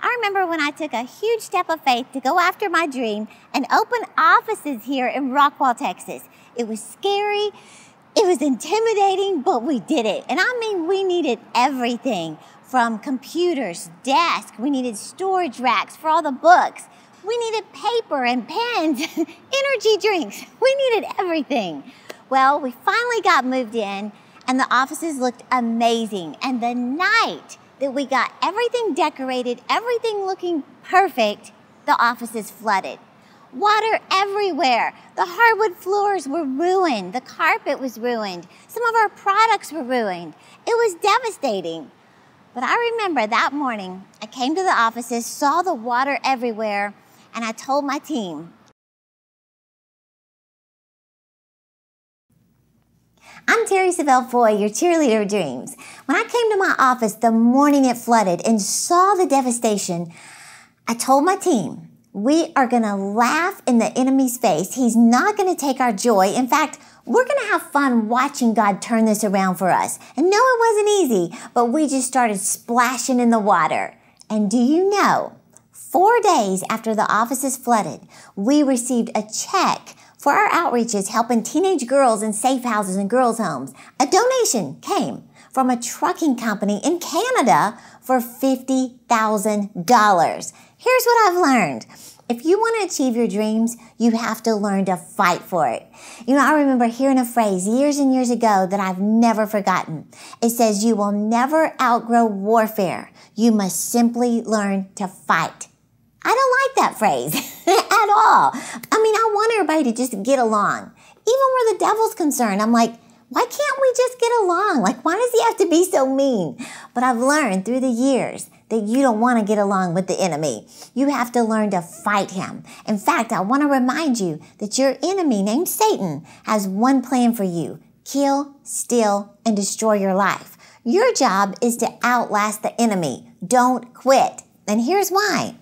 I remember when I took a huge step of faith to go after my dream and open offices here in Rockwall, Texas. It was scary. It was intimidating, but we did it. And I mean, we needed everything from computers, desks, we needed storage racks for all the books. We needed paper and pens, energy drinks. We needed everything. Well, we finally got moved in and the offices looked amazing. And the night that we got everything decorated, everything looking perfect, the offices flooded. Water everywhere. The hardwood floors were ruined. The carpet was ruined. Some of our products were ruined. It was devastating. But I remember that morning, I came to the offices, saw the water everywhere, and I told my team, I'm Terri Savelle Foy, your cheerleader of dreams. When I came to my office the morning it flooded and saw the devastation, I told my team, we are going to laugh in the enemy's face. He's not going to take our joy. In fact, we're going to have fun watching God turn this around for us. And no, it wasn't easy, but we just started splashing in the water. And do you know, 4 days after the offices flooded, we received a check for our outreaches helping teenage girls in safe houses and girls' homes. A donation came from a trucking company in Canada for $50,000. Here's what I've learned. If you want to achieve your dreams, you have to learn to fight for it. You know, I remember hearing a phrase years and years ago that I've never forgotten. It says, you will never outgrow warfare. You must simply learn to fight. I don't like that phrase at all. I mean, I want everybody to just get along. Even where the devil's concerned, I'm like, why can't we just get along? Like, why does he have to be so mean? But I've learned through the years that you don't want to get along with the enemy. You have to learn to fight him. In fact, I want to remind you that your enemy named Satan has one plan for you: kill, steal, and destroy your life. Your job is to outlast the enemy. Don't quit. And here's why.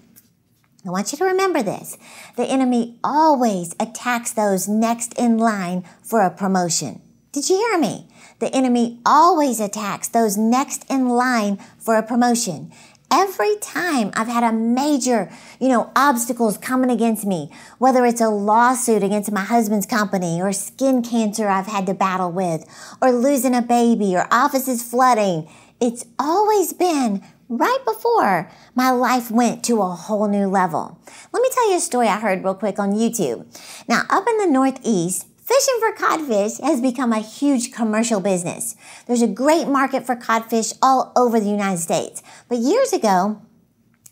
I want you to remember this. The enemy always attacks those next in line for a promotion. Did you hear me? The enemy always attacks those next in line for a promotion. Every time I've had a major, obstacles coming against me, whether it's a lawsuit against my husband's company or skin cancer I've had to battle with or losing a baby or offices flooding, it's always been right before my life went to a whole new level. Let me tell you a story I heard real quick on YouTube. Now, up in the Northeast, fishing for codfish has become a huge commercial business. There's a great market for codfish all over the United States. But years ago,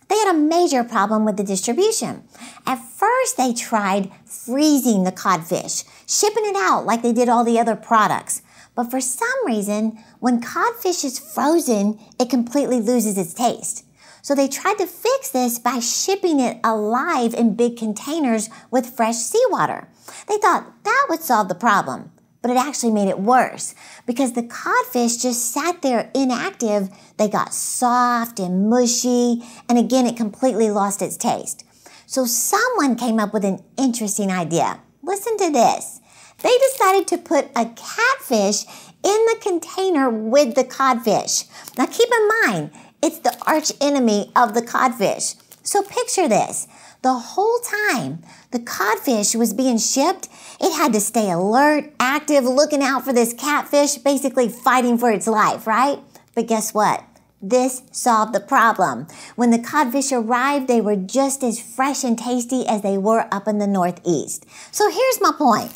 they had a major problem with the distribution. At first, they tried freezing the codfish, shipping it out like they did all the other products. But for some reason, when codfish is frozen, it completely loses its taste. So they tried to fix this by shipping it alive in big containers with fresh seawater. They thought that would solve the problem, but it actually made it worse because the codfish just sat there inactive. They got soft and mushy, and again, it completely lost its taste. So someone came up with an interesting idea. Listen to this. They decided to put a catfish in the container with the codfish. Now keep in mind, it's the arch enemy of the codfish. So picture this. The whole time the codfish was being shipped, it had to stay alert, active, looking out for this catfish, basically fighting for its life, right? But guess what? This solved the problem. When the codfish arrived, they were just as fresh and tasty as they were up in the Northeast. So here's my point.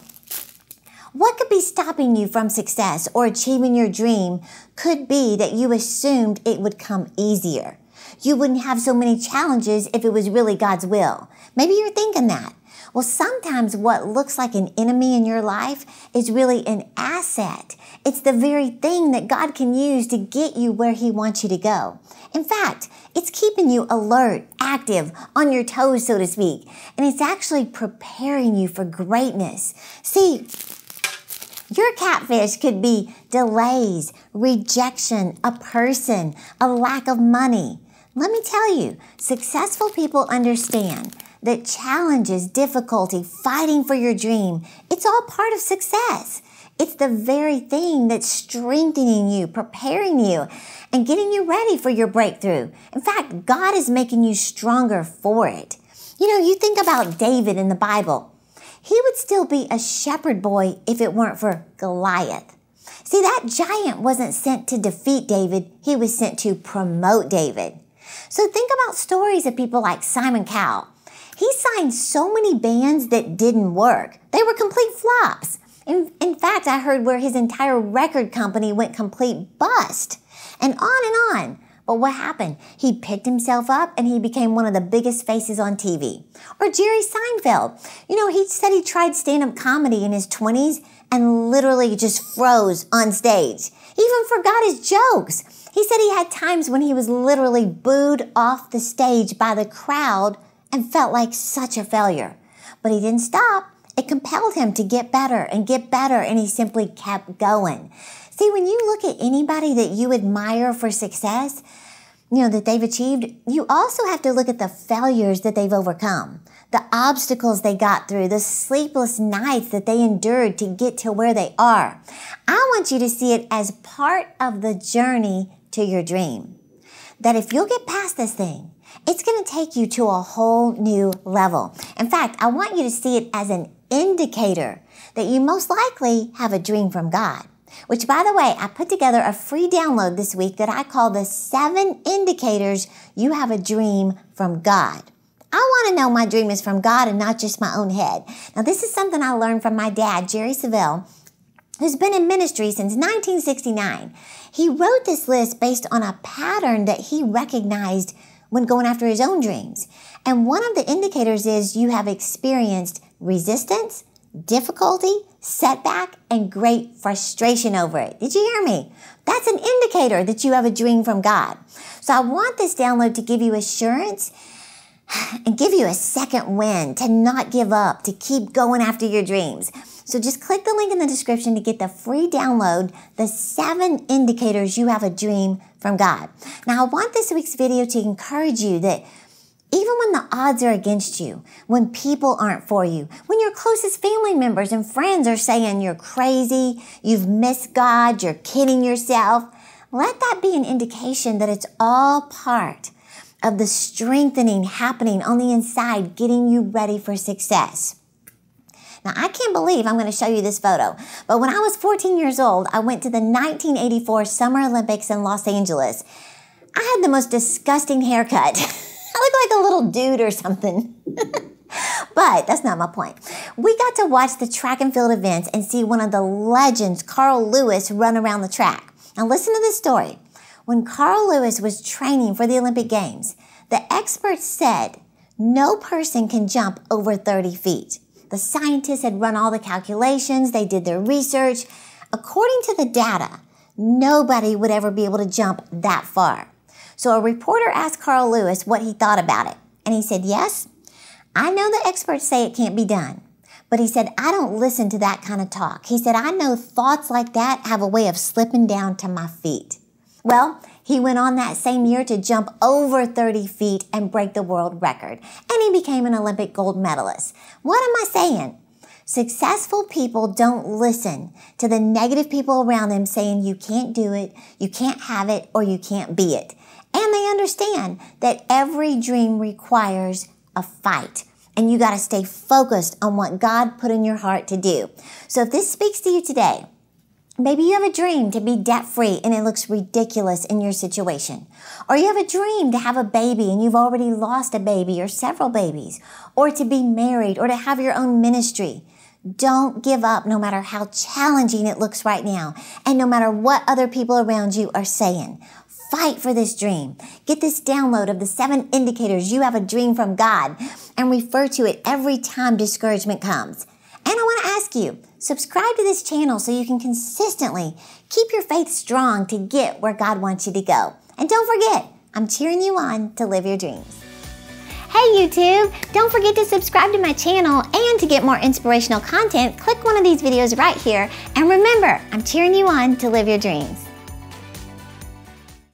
What could be stopping you from success or achieving your dream could be that you assumed it would come easier. You wouldn't have so many challenges if it was really God's will. Maybe you're thinking that. Well, sometimes what looks like an enemy in your life is really an asset. It's the very thing that God can use to get you where He wants you to go. In fact, it's keeping you alert, active, on your toes, so to speak. And it's actually preparing you for greatness. See, your catfish could be delays, rejection, a person, a lack of money. Let me tell you, successful people understand that challenges, difficulty, fighting for your dream, it's all part of success. It's the very thing that's strengthening you, preparing you, and getting you ready for your breakthrough. In fact, God is making you stronger for it. You know, you think about David in the Bible. He would still be a shepherd boy if it weren't for Goliath. See, that giant wasn't sent to defeat David. He was sent to promote David. So think about stories of people like Simon Cowell. He signed so many bands that didn't work. They were complete flops. In fact, I heard where his entire record company went complete bust. And on. But what happened? He picked himself up and he became one of the biggest faces on TV. Or Jerry Seinfeld. You know, he said he tried stand-up comedy in his 20s and literally just froze on stage. He even forgot his jokes. He said he had times when he was literally booed off the stage by the crowd and felt like such a failure. But he didn't stop. It compelled him to get better, and he simply kept going. See, when you look at anybody that you admire for success, you know, that they've achieved, you also have to look at the failures that they've overcome, the obstacles they got through, the sleepless nights that they endured to get to where they are. I want you to see it as part of the journey to your dream. That if you'll get past this thing, it's going to take you to a whole new level. In fact, I want you to see it as an indicator that you most likely have a dream from God. Which, by the way, I put together a free download this week that I call the 7 indicators you have a dream from God. I want to know my dream is from God and not just my own head. Now, this is something I learned from my dad, Jerry Savelle, who's been in ministry since 1969. He wrote this list based on a pattern that he recognized when going after his own dreams. And one of the indicators is you have experienced resistance, difficulty, setback, and great frustration over it. Did you hear me? That's an indicator that you have a dream from God. So I want this download to give you assurance and give you a second win, to not give up, to keep going after your dreams. So just click the link in the description to get the free download, the 7 indicators you have a dream from God. Now, I want this week's video to encourage you that even when the odds are against you, when people aren't for you, when your closest family members and friends are saying you're crazy, you've missed God, you're kidding yourself, let that be an indication that it's all part of the strengthening happening on the inside, getting you ready for success. Now, I can't believe I'm going to show you this photo, but when I was 14 years old, I went to the 1984 Summer Olympics in Los Angeles. I had the most disgusting haircut. I look like a little dude or something. But that's not my point. We got to watch the track and field events and see one of the legends, Carl Lewis, run around the track. Now listen to this story. When Carl Lewis was training for the Olympic Games, the experts said no person can jump over 30 feet. The scientists had run all the calculations. They did their research. According to the data, nobody would ever be able to jump that far. So a reporter asked Carl Lewis what he thought about it. And he said, yes, I know the experts say it can't be done. But he said, I don't listen to that kind of talk. He said, I know thoughts like that have a way of slipping down to my feet. Well, he went on that same year to jump over 30 feet and break the world record. And he became an Olympic gold medalist. What am I saying? Successful people don't listen to the negative people around them saying you can't do it, you can't have it, or you can't be it. And they understand that every dream requires a fight. And you got to stay focused on what God put in your heart to do. So if this speaks to you today, maybe you have a dream to be debt-free and it looks ridiculous in your situation. Or you have a dream to have a baby and you've already lost a baby or several babies. Or to be married or to have your own ministry. Don't give up no matter how challenging it looks right now. And no matter what other people around you are saying. Fight for this dream. Get this download of the 7 indicators you have a dream from God and refer to it every time discouragement comes. And I want to ask you, subscribe to this channel so you can consistently keep your faith strong to get where God wants you to go. And don't forget, I'm cheering you on to live your dreams. Hey YouTube, don't forget to subscribe to my channel, and to get more inspirational content, click one of these videos right here. And remember, I'm cheering you on to live your dreams.